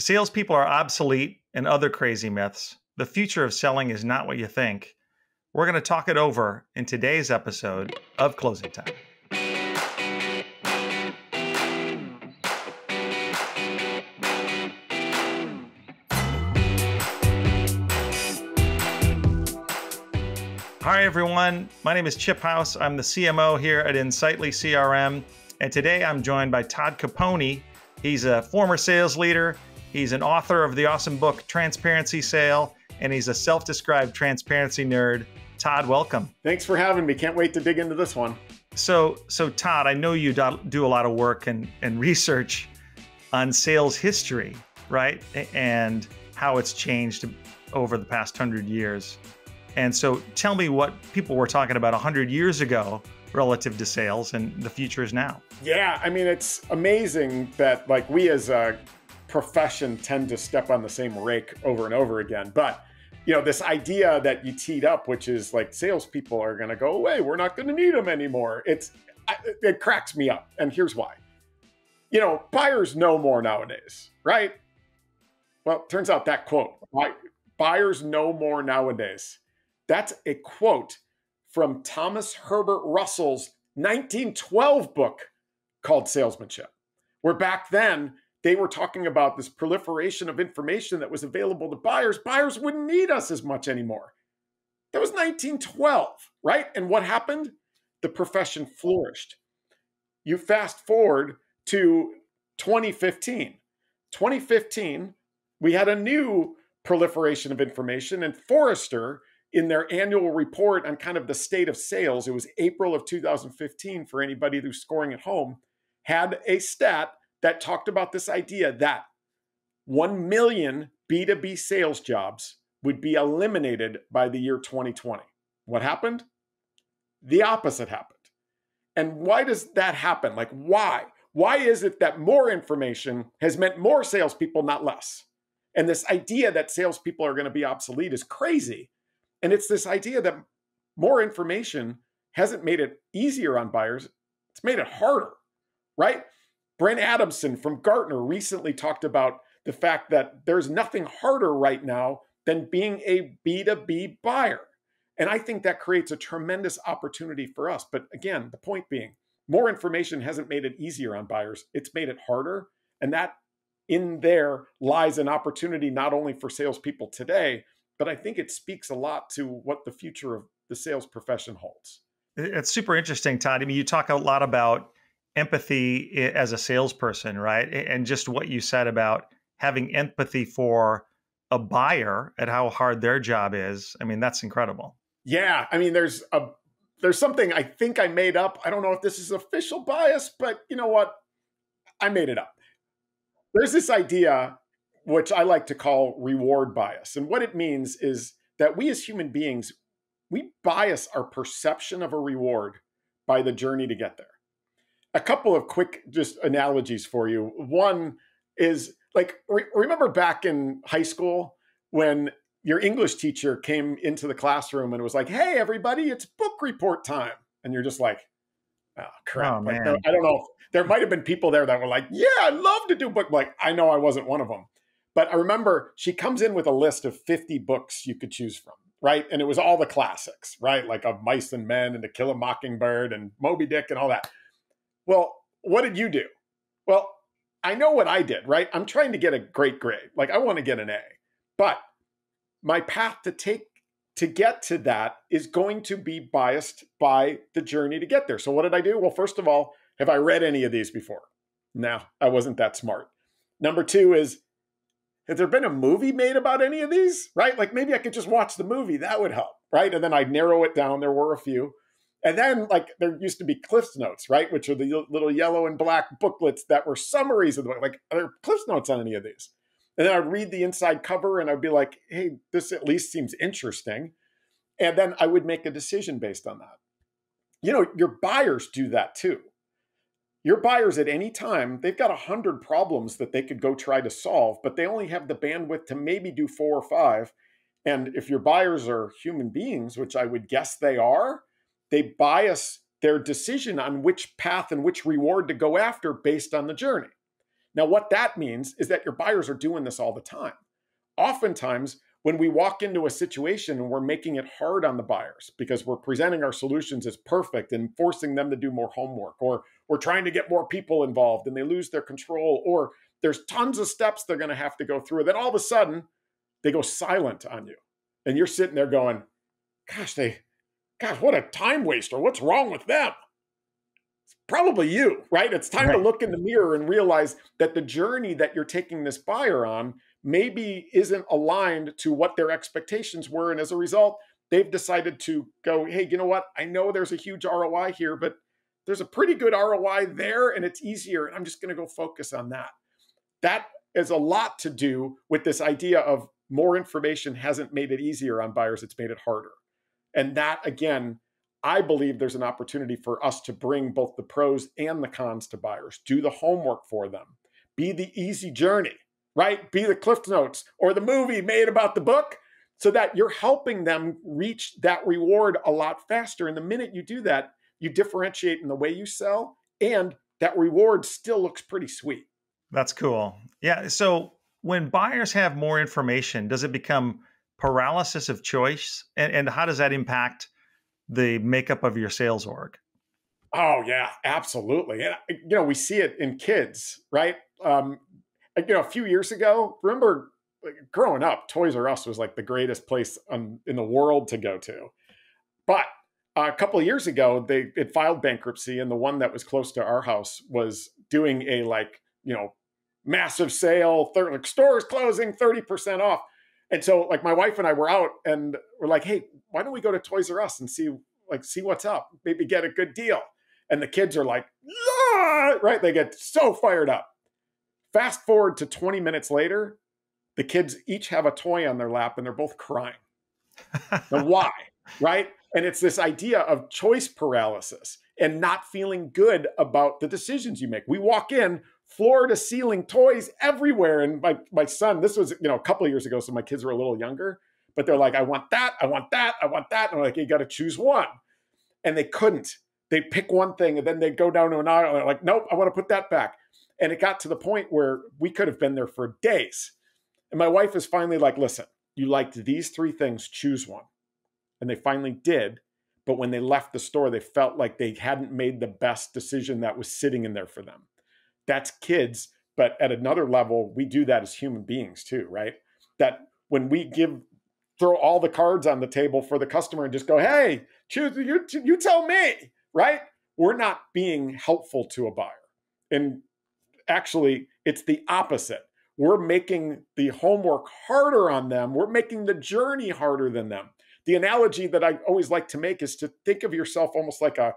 Salespeople are obsolete and other crazy myths. The future of selling is not what you think. We're going to talk it over in today's episode of Closing Time. Hi, everyone. My name is Chip House. I'm the CMO here at Insightly CRM. And today I'm joined by Todd Caponi. He's a former sales leader. He's an author of the awesome book, Transparency Sale, and he's a self-described transparency nerd. Todd, welcome. Thanks for having me. Can't wait to dig into this one. So Todd, I know you do a lot of work and research on sales history, right? And how it's changed over the past 100 years. And so tell me what people were talking about 100 years ago relative to sales and the future is now. Yeah, I mean, it's amazing that like we as a profession tend to step on the same rake over and over again. But, you know, this idea that you teed up, which is like salespeople are going to go away, we're not going to need them anymore. It cracks me up. And here's why. You know, buyers know more nowadays, right? Well, it turns out that quote, buyers know more nowadays. That's a quote from Thomas Herbert Russell's 1912 book called Salesmanship, where back then, they were talking about this proliferation of information that was available to buyers. Buyers wouldn't need us as much anymore. That was 1912, right? And what happened? The profession flourished. You fast forward to 2015. 2015, we had a new proliferation of information, and Forrester, in their annual report on kind of the state of sales, it was April of 2015 for anybody who's scoring at home, had a stat that talked about this idea that 1 million B2B sales jobs would be eliminated by the year 2020. What happened? The opposite happened. And why does that happen? Like, why? Why is it that more information has meant more salespeople, not less? And this idea that salespeople are going to be obsolete is crazy. And it's this idea that more information hasn't made it easier on buyers. It's made it harder, right? Brent Adamson from Gartner recently talked about the fact that there's nothing harder right now than being a B2B buyer. And I think that creates a tremendous opportunity for us. But again, the point being, more information hasn't made it easier on buyers. It's made it harder. And that in there lies an opportunity not only for salespeople today, but I think it speaks a lot to what the future of the sales profession holds. It's super interesting, Todd. I mean, you talk a lot about empathy as a salesperson, right? And just what you said about having empathy for a buyer and how hard their job is. I mean, that's incredible. Yeah. I mean, there's something I think I made up. I don't know if this is official bias, but you know what? I made it up. There's this idea, which I like to call reward bias. And what it means is that we as human beings, we bias our perception of a reward by the journey to get there. A couple of quick just analogies for you. One is like, remember back in high school when your English teacher came into the classroom and was like, hey, everybody, it's book report time. And you're just like, oh, crap. Oh, like, I don't know. There might've been people there that were like, yeah, I love to do book. Like, I know I wasn't one of them. But I remember she comes in with a list of 50 books you could choose from, right? And it was all the classics, right? Like Of Mice and Men and To Kill a Mockingbird and Moby Dick and all that. Well, what did you do? Well, I know what I did, right? I'm trying to get a great grade. Like I want to get an A, but my path to get to that is going to be biased by the journey to get there. So what did I do? Well, first of all, have I read any of these before? No, I wasn't that smart. Number two is, has there been a movie made about any of these, right? Like maybe I could just watch the movie. That would help, right? And then I'd narrow it down. There were a few. And then like there used to be CliffsNotes, right? Which are the little yellow and black booklets that were summaries of the book. Like, are there CliffsNotes on any of these? And then I'd read the inside cover and I'd be like, hey, this at least seems interesting. And then I would make a decision based on that. You know, your buyers do that too. Your buyers at any time, they've got 100 problems that they could go try to solve, but they only have the bandwidth to maybe do 4 or 5. And if your buyers are human beings, which I would guess they are, they bias their decision on which path and which reward to go after based on the journey. Now, what that means is that your buyers are doing this all the time. Oftentimes, when we walk into a situation and we're making it hard on the buyers because we're presenting our solutions as perfect and forcing them to do more homework, or we're trying to get more people involved and they lose their control, or there's tons of steps they're going to have to go through, then all of a sudden they go silent on you. And you're sitting there going, gosh, what a time waster. What's wrong with them? It's probably you, right? It's time to look in the mirror and realize that the journey that you're taking this buyer on maybe isn't aligned to what their expectations were. And as a result, they've decided to go, hey, you know what? I know there's a huge ROI here, but there's a pretty good ROI there and it's easier. And I'm just going to go focus on that. That is a lot to do with this idea of more information hasn't made it easier on buyers. It's made it harder. And that, again, I believe there's an opportunity for us to bring both the pros and the cons to buyers. Do the homework for them. Be the easy journey. Right? Be the CliffsNotes or the movie made about the book so that you're helping them reach that reward a lot faster. And the minute you do that, you differentiate in the way you sell and that reward still looks pretty sweet. That's cool. Yeah. So when buyers have more information, does it become paralysis of choice? And how does that impact the makeup of your sales org? Oh, yeah, absolutely. And, you know, we see it in kids, right? You know, a few years ago, remember growing up, Toys R Us was like the greatest place in the world to go to. But a couple of years ago, it filed bankruptcy. And the one that was close to our house was doing a massive sale, stores closing, 30% off. And so my wife and I were out and we're like, hey, why don't we go to Toys R Us and see what's up, maybe get a good deal. And the kids are like, yeah! Right? They get so fired up. Fast forward to 20 minutes later, the kids each have a toy on their lap and they're both crying. Now, why? Right? And it's this idea of choice paralysis and not feeling good about the decisions you make. We walk in, floor to ceiling, toys everywhere. And my son, this was a couple of years ago, so my kids were a little younger, but they're like, I want that, I want that, I want that. And I'm like, you got to choose one. And they couldn't. They pick one thing and then they go down to another and they're like, nope, I want to put that back. And it got to the point where we could have been there for days. And my wife is finally like, listen, you liked these three things, choose one. And they finally did. But when they left the store, they felt like they hadn't made the best decision that was sitting in there for them. That's kids. But at another level, we do that as human beings too, right? That when we throw all the cards on the table for the customer and just go, hey, choose, you tell me, right? We're not being helpful to a buyer. And actually, it's the opposite. We're making the homework harder on them. We're making the journey harder than them. The analogy that I always like to make is to think of yourself almost like a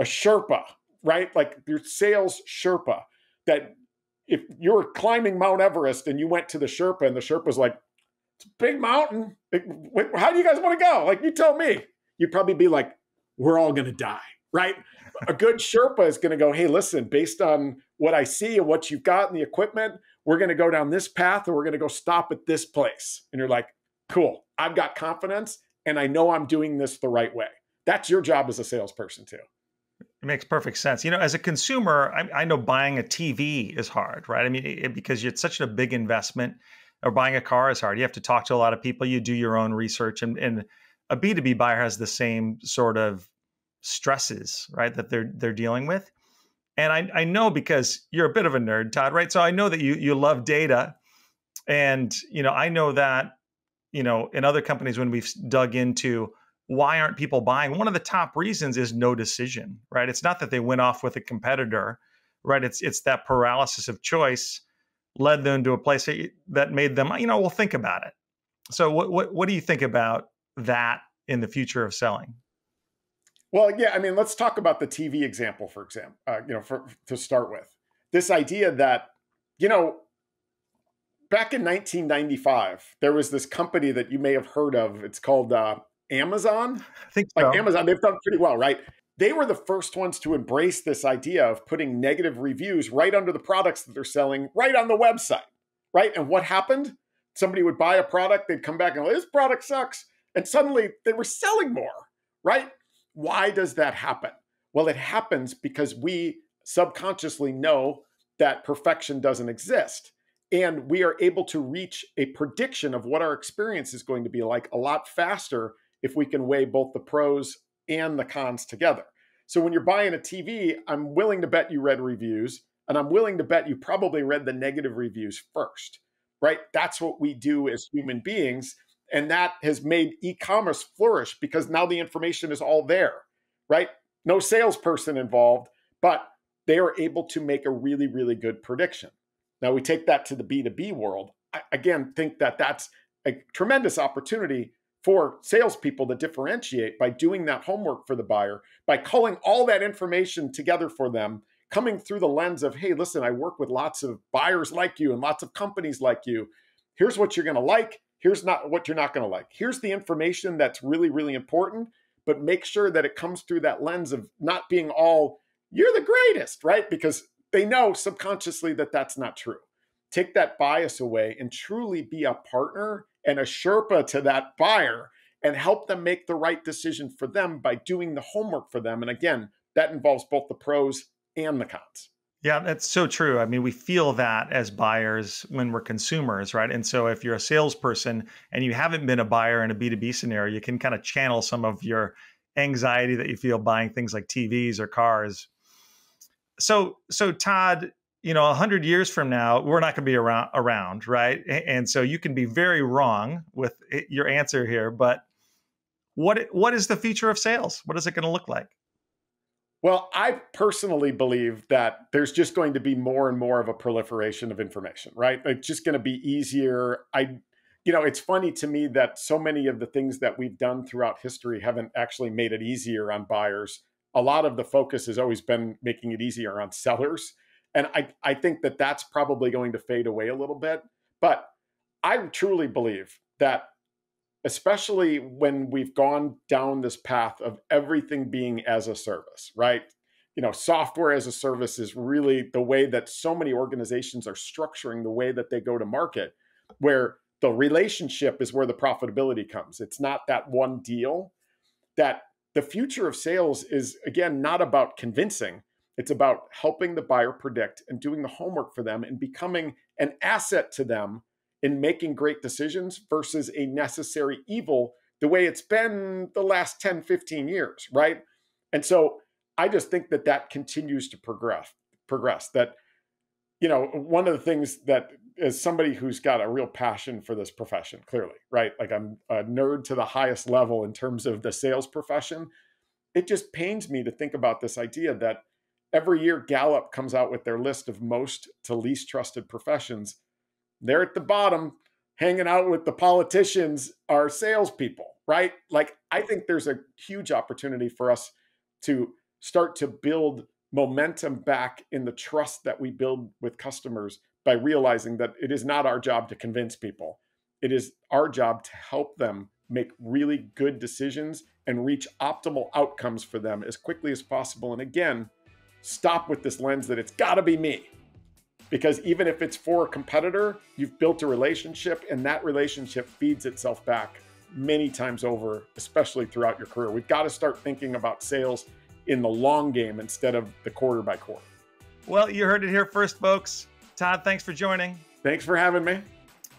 Sherpa, right? Like your sales Sherpa, that if you're climbing Mount Everest and you went to the Sherpa and the Sherpa's like, it's a big mountain. How do you guys want to go? Like, you tell me. You'd probably be like, we're all going to die. Right? A good Sherpa is going to go, hey, listen, based on what I see and what you've got and the equipment, we're going to go down this path and we're going to go stop at this place. And you're like, cool, I've got confidence and I know I'm doing this the right way. That's your job as a salesperson too. It makes perfect sense. You know, as a consumer, I know buying a TV is hard, right? I mean, because it's such a big investment, or buying a car is hard. You have to talk to a lot of people. You do your own research, and a B2B buyer has the same sort of stresses, right, that they're dealing with. And I know, because you're a bit of a nerd, Todd, right? So I know that you love data. And, I know that, in other companies, when we've dug into why aren't people buying, one of the top reasons is no decision, right? It's not that they went off with a competitor, right? It's that paralysis of choice led them to a place that made them, well, think about it. So what do you think about that in the future of selling? Well, yeah, I mean, let's talk about the TV example, for example, to start with. This idea that, back in 1995, there was this company that you may have heard of. It's called Amazon. I think so. Like Amazon, they've done pretty well, right? They were the first ones to embrace this idea of putting negative reviews right under the products that they're selling, right on the website, right? And what happened? Somebody would buy a product, they'd come back and go, this product sucks. And suddenly they were selling more, right? Why does that happen? Well, it happens because we subconsciously know that perfection doesn't exist. And we are able to reach a prediction of what our experience is going to be like a lot faster if we can weigh both the pros and the cons together. So when you're buying a TV, I'm willing to bet you read reviews, and I'm willing to bet you probably read the negative reviews first, right? That's what we do as human beings. And that has made e-commerce flourish because now the information is all there, right? No salesperson involved, but they are able to make a really, really good prediction. Now we take that to the B2B world. I, again, think that that's a tremendous opportunity for salespeople to differentiate by doing that homework for the buyer, by culling all that information together for them, coming through the lens of, hey, listen, I work with lots of buyers like you and lots of companies like you. Here's what you're going to like. Here's not what you're not going to like. Here's the information that's really, really important, but make sure that it comes through that lens of not being all, you're the greatest, right? Because they know subconsciously that that's not true. Take that bias away and truly be a partner and a Sherpa to that buyer and help them make the right decision for them by doing the homework for them. And again, that involves both the pros and the cons. Yeah, that's so true. I mean, we feel that as buyers when we're consumers, right? And so if you're a salesperson and you haven't been a buyer in a B2B scenario, you can kind of channel some of your anxiety that you feel buying things like TVs or cars. So Todd, you know, 100 years from now, we're not going to be around, right? And so you can be very wrong with your answer here, but what is the future of sales? What is it going to look like? Well, I personally believe that there's just going to be more and more of a proliferation of information, right? It's just going to be easier. You know, it's funny to me that so many of the things that we've done throughout history haven't actually made it easier on buyers. A lot of the focus has always been making it easier on sellers. And I think that that's probably going to fade away a little bit. But I truly believe that, especially when we've gone down this path of everything being as a service, right? You know, software as a service is really the way that so many organizations are structuring the way that they go to market, where the relationship is where the profitability comes. It's not that one deal. That the future of sales is, again, not about convincing. It's about helping the buyer predict and doing the homework for them and becoming an asset to them in making great decisions versus a necessary evil the way it's been the last 10, 15 years, right? And so I just think that that continues to progress. That, you know, one of the things that, as somebody who's got a real passion for this profession, clearly, right? Like I'm a nerd to the highest level in terms of the sales profession. It just pains me to think about this idea that every year Gallup comes out with their list of most to least trusted professions. They're at the bottom, hanging out with the politicians, are salespeople, right? Like, I think there's a huge opportunity for us to start to build momentum back in the trust that we build with customers by realizing that it is not our job to convince people. It is our job to help them make really good decisions and reach optimal outcomes for them as quickly as possible. And again, stop with this lens that it's got to be me. Because even if it's for a competitor, you've built a relationship, and that relationship feeds itself back many times over, especially throughout your career. We've got to start thinking about sales in the long game instead of the quarter by quarter. Well, you heard it here first, folks. Todd, thanks for joining. Thanks for having me.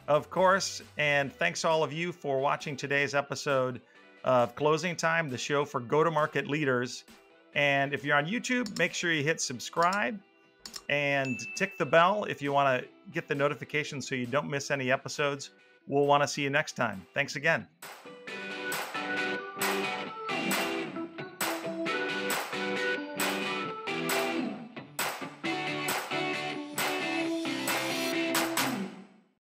Of course. And thanks to all of you for watching today's episode of Closing Time, the show for go-to-market leaders. And if you're on YouTube, make sure you hit subscribe and tick the bell if you want to get the notifications so you don't miss any episodes. We'll want to see you next time. Thanks again.